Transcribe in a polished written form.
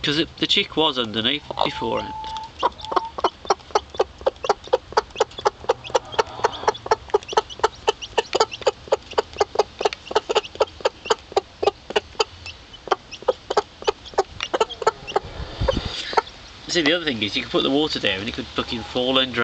Because the chick was underneath beforehand. See, the other thing is you could put the water down and it could fucking fall under.